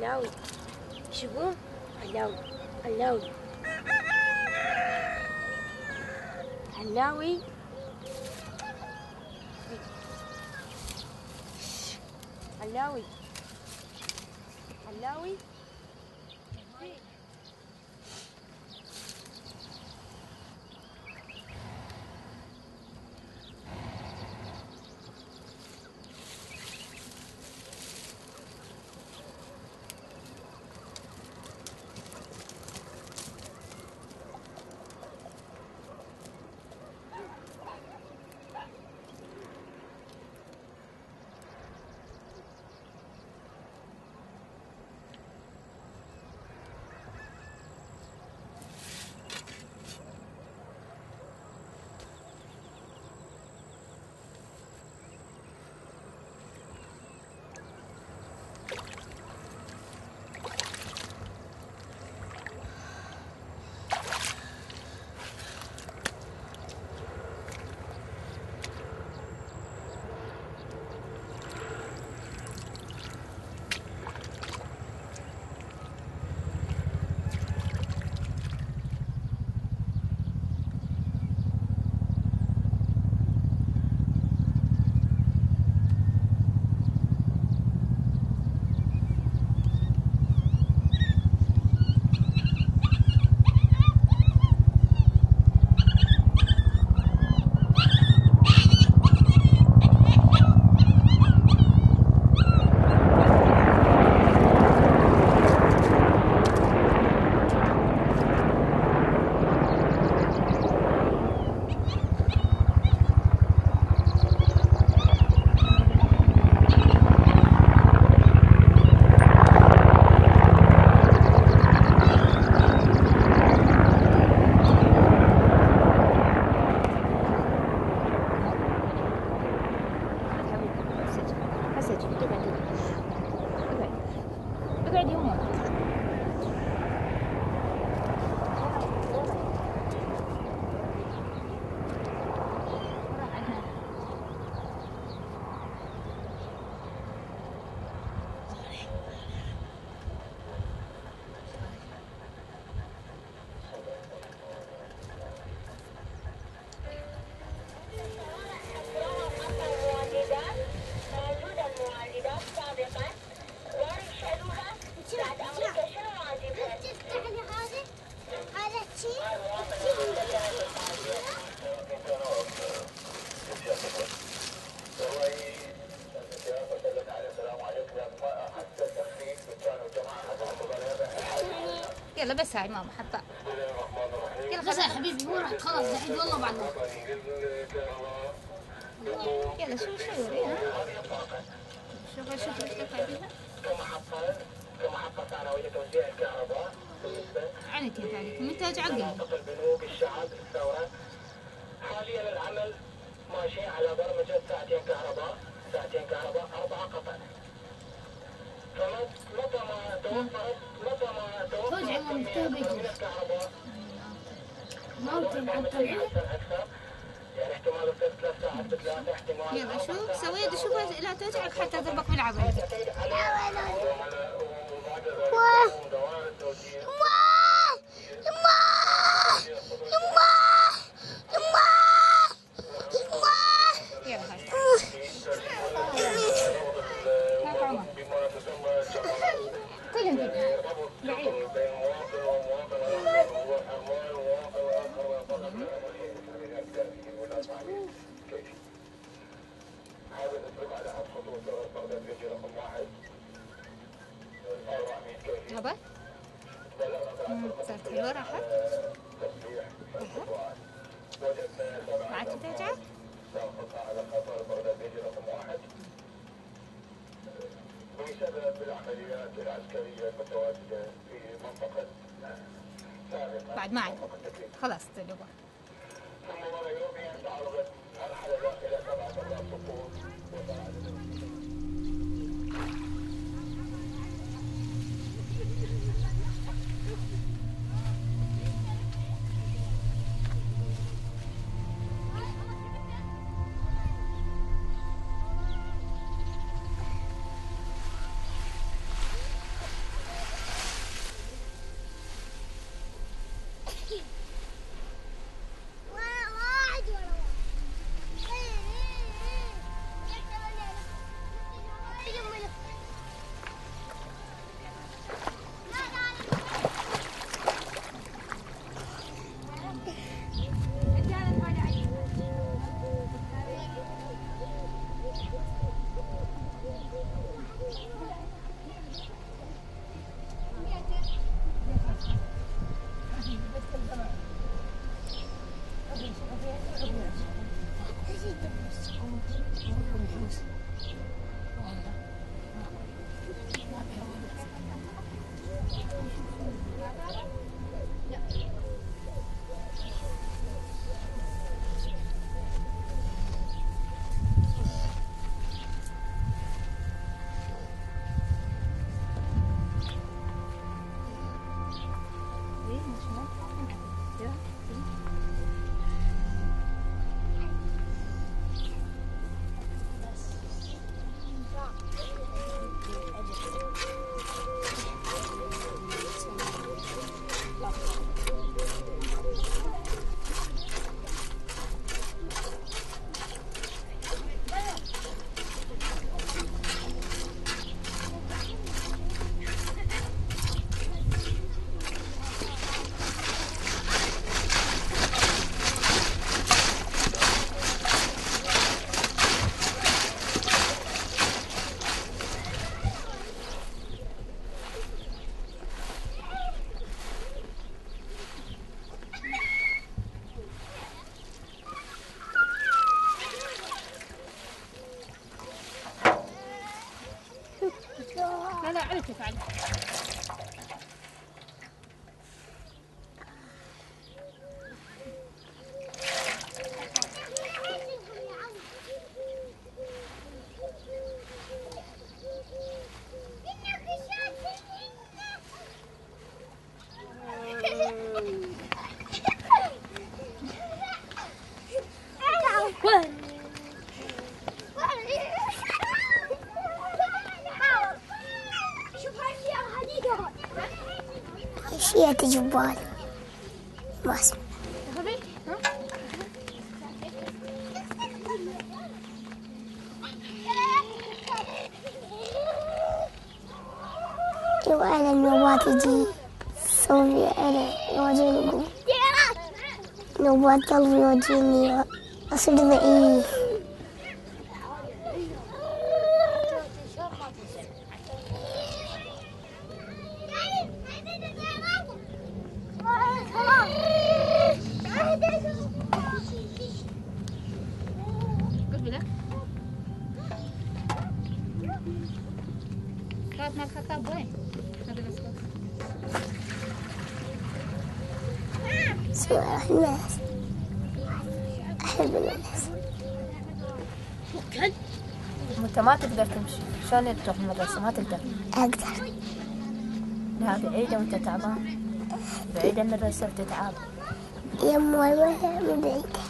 loud. She won't allow. Alawi. Alawi. Alawi. يلا بس هاي ماما حطها. يلا بس يا حبيبي مو راح تخلص الحين والله بعدين. يلا شو وريها. شوف ترفع بيها. كم حطة ثانوية توزيع الكهرباء بالنسبة عنك يا تعليق منتج عقلي. بنوك الشعب الثورة حاليا العمل ماشي على برمجة ساعتين كهرباء 4 قطع. يلا شوف سويت شوف لا توجعك حتى تضربك بالعبد. هبه؟ صارت حلوة راحت؟ معك ترجع؟ بسبب العمليات العسكرية المتواجدة في منطقة بعد ما خلاص تلوبة أنا عرفت عنه. هي تجبال بس وأنا النوبات تجي صوفي أنا يواجهني نوبات قلبي يواجهني أصير ضعيف ما الخطاب وين؟ الناس أحب الناس أنت ما تقدر تمشي شلون تروح المدرسة ما تقدر؟ أقدر لا بعيدة وأنت تعبان بعيدة المدرسة وتتعب يم والله مو بعيدة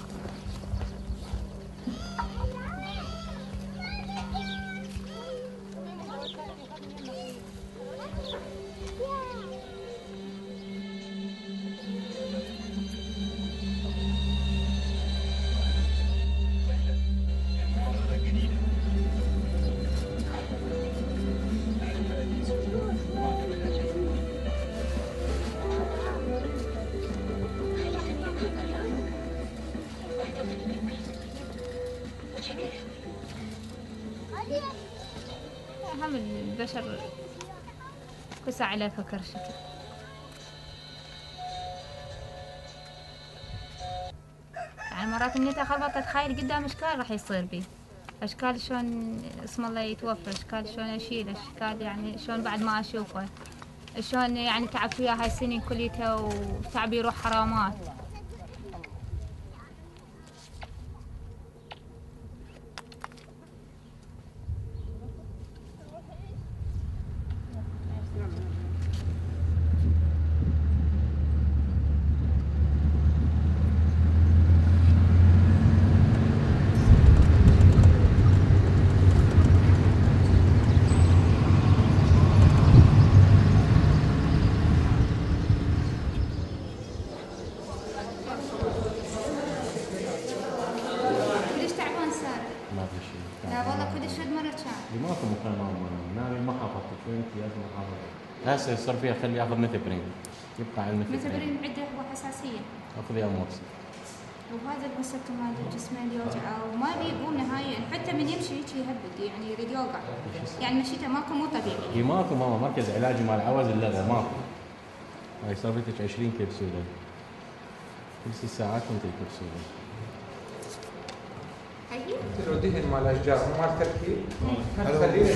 هم البشر قسى على فكر شكل يعني مرات إني أتخبط أتخيل قدام أشكال راح يصير بي أشكال شلون اسم الله يتوفر أشكال شلون أشيل أشكال يعني شلون بعد ما أشوفه شلون يعني تعبت وياه هاي السنين كليتها وتعبي يروح حرامات ماكو مكان انا ما حافظتك وانت لازم احافظك هسه يصير فيها خلي اخذ ميثابرين يبقى على الميثابرين عنده حساسيه اخذي امورسي وهذا المسكن مال جسمه اللي يوجعه وما بيقوم نهائيا حتى من يمشي هيك يهبد يعني يريد يوقع يعني مشيته ماكو مو طبيعي اي ماكو ماما مركز علاجي مال عوز اللغه ماكو هاي صار لك 20 كبسوله كل ساعات وانت كبسوله انت لو دهن مع الاشجار مو مال تركيب خليه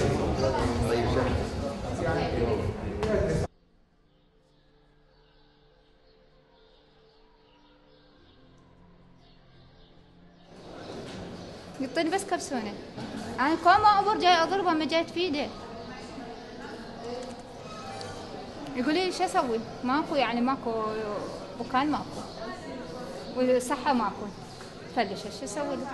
طيب شكله يعطيني بس كبسونه انا كل ما ابر جاي اضربه ما جاي تفيده يقول لي شو اسوي؟ ماكو يعني ماكو مكان ماكو والصحه ماكو فلش شو اسوي له؟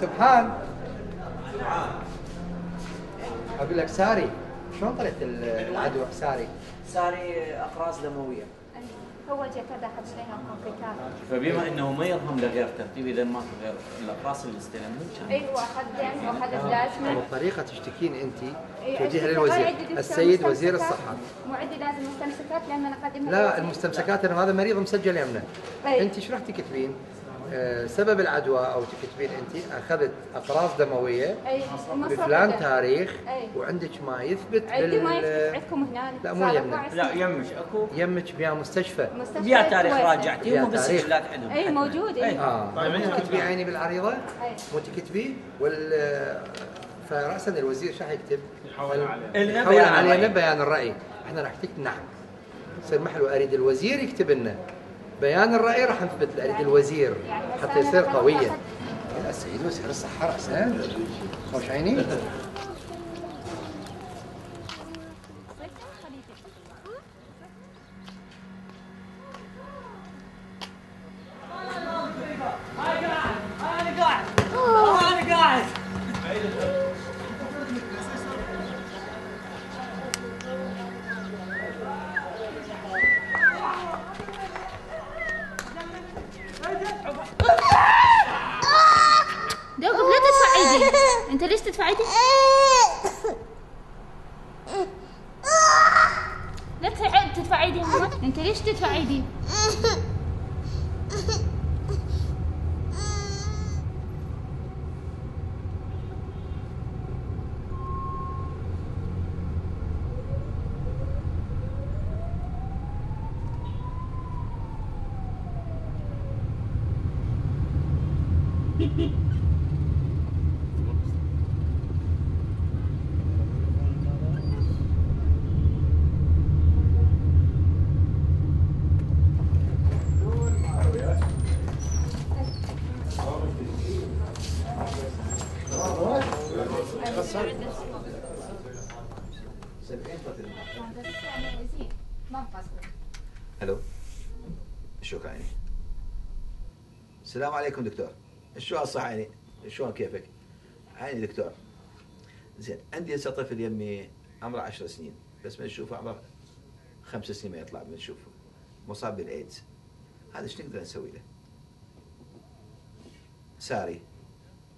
سبحان اقول لك ساري شلون طلعت العدوى ساري؟ ساري اقراص دمويه هو جسد حجرين وكوكيكات. فبما انه ما يرهم لغير ترتيب اذا ما في غير الاقراص اللي استلموه. ايوه خدم واخذت لازمه. والطريقه تشتكين انت توجهها للوزير، السيد وزير الصحه. معدي لازم مستمسكات لما نقدمها. لا المستمسكات انه هذا مريض مسجل يمنا. انت شو راح تكتبين؟ سبب العدوى او تكتبين انت اخذت اقراص دمويه بفلان تاريخ وعندك ما يثبت. عندي ما يثبت عندكم هنا. لا مو يمنا. لا يمك اكو. يمك بيا مستشفى. بيا تاريخ راجعتي مو بالسجلات عندهم. اي موجود اي. مو تكتبي عيني بالعريضه؟ مو تكتبي فراسا الوزير شو راح يكتب؟ يحول علينا بيان الراي. احنا راح نكتب نعم. يصير محلو اريد الوزير يكتب لنا. بيان الرأي راح نثبت لأريد الوزير حتى يصير قويا. السيد وزير الصحة رأسا خوش عيني. انت ليش تدفع ايدك؟ لا تدفع ايدي يا ماما، انت ليش تدفع ايدي؟ الو شوك عيني. السلام عليكم دكتور. شو هالصح عيني؟ شلون كيفك؟ عيني دكتور. زين عندي هسه طفل يمي عمره 10 سنين بس ما نشوفه عمره 5 سنين ما يطلع ما نشوفه. مصاب بالايدز. هذا ايش نقدر نسوي له؟ ساري.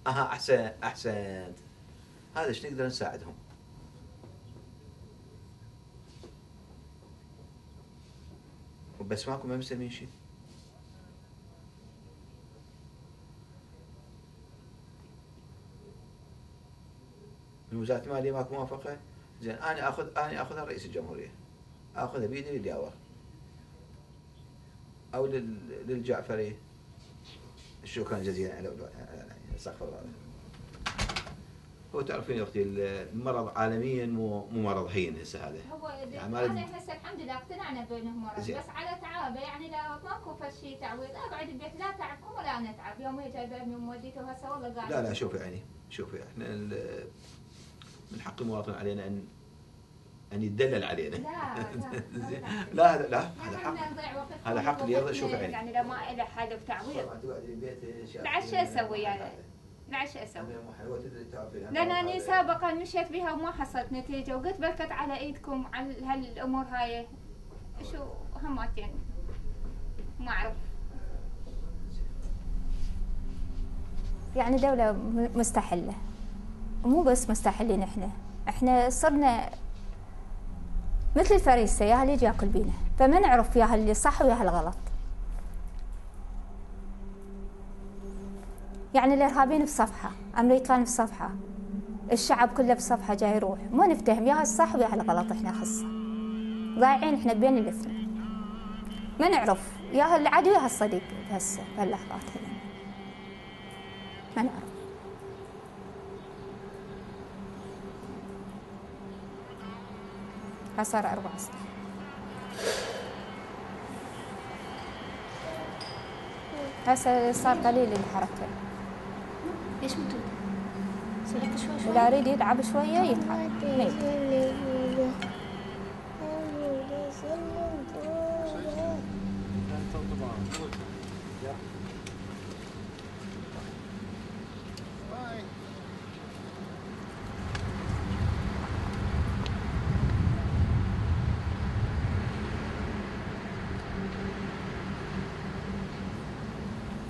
اها احسنت احسنت. هذا ايش نقدر نساعدهم؟ بس ماكو ما مسلمين شيء. من وزارة المالية ماكو موافقة؟ زين أنا آخذها رئيس الجمهورية. آخذها بيدي للياور. أو للجعفري. شكرا جزيلا على استغفر الله. هو تعرفين اختي المرض عالميا مو مرض هين هسه هذا. هو هذا هسه الحمد لله اقتنعنا بانه مرض بس على تعابه يعني لا ماكو فشي تعويض اقعد ببيت لا تعبكم ولا انا اتعب يومي جايبه ابني وموديته وهسه والله قاعد. لا شوفي عيني شوفي احنا من حق المواطن علينا ان يتدلل علينا. لا هذا حق هذا حق اللي شوفي عيني يعني لو ما له حاجه بتعويض العشاء اسوي يعني العشاء اسوي. لان انا سابقا مشيت بها وما حصلت نتيجه وقلت بركت على ايدكم على هالامور هاي شو هماتين ما اعرف. يعني دوله مستحله ومو بس مستحلين احنا صرنا مثل الفريسه يا اللي يجي ياكل بينا فما نعرف يا اللي صح ويا الغلط. يعني الارهابيين بصفحه، امريكان بصفحه، الشعب كله بصفحه جاي يروح، مو نفتهم يا الصح ويا الغلط احنا خاصه. ضايعين احنا بين الاثنين. ما نعرف يا العدو يا الصديق هسه بهاللحظات هنا. ما نعرف. صار 4 سنين. هسه صار قليل الحركه. ليش متوتر؟ سلك شوي. إذا أريد يتعب شوية يتعب.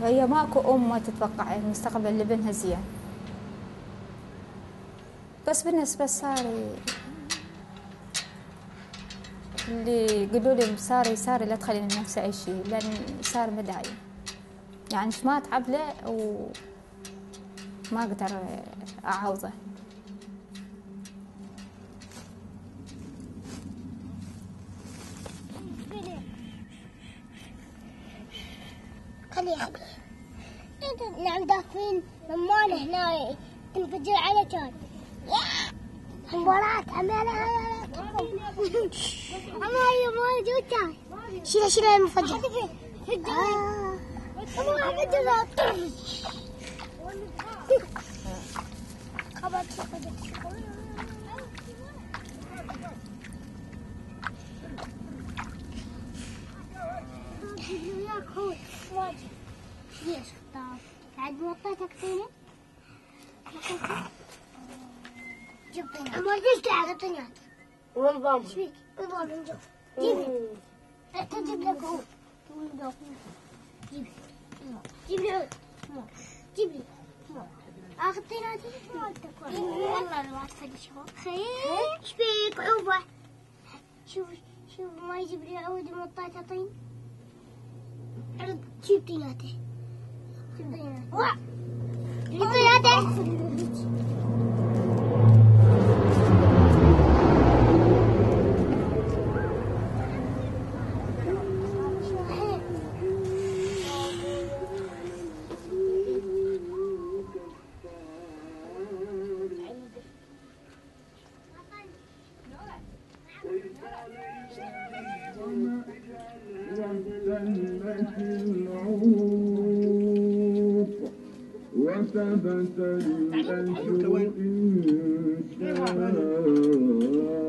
هي ماكو أم ما تتوقع المستقبل لبنها زين، بس بالنسبة لساري اللي قالوا لي ساري لا تخليني بنفسي أي شيء، لأن ساري مدايم يعني ما تعب له وما أقدر أعوضه. خلي يا حبيبي انت نعم دافين رمان هنا تنفجر على جاد مباراة عمالها عمالي ما جوتها شيلها شيلها المفجر ليش خطاب؟ بعد وطيتك فيني؟ وطيتك؟ جبني عمر ليش قاعد تنياك؟ ونظام ايش فيك؟ نظام من جوا جيبني انت جيب لك عود جيبني جيبني عود جيبني اخذ طيناتي مالتك والله ما تخلي شباب خير ايش فيك عوبه؟ شوفي شوفي ما يجيب لي عود ومطيته طين عرض جيب طيناتي وا وثبت الأجر إن شاء الله.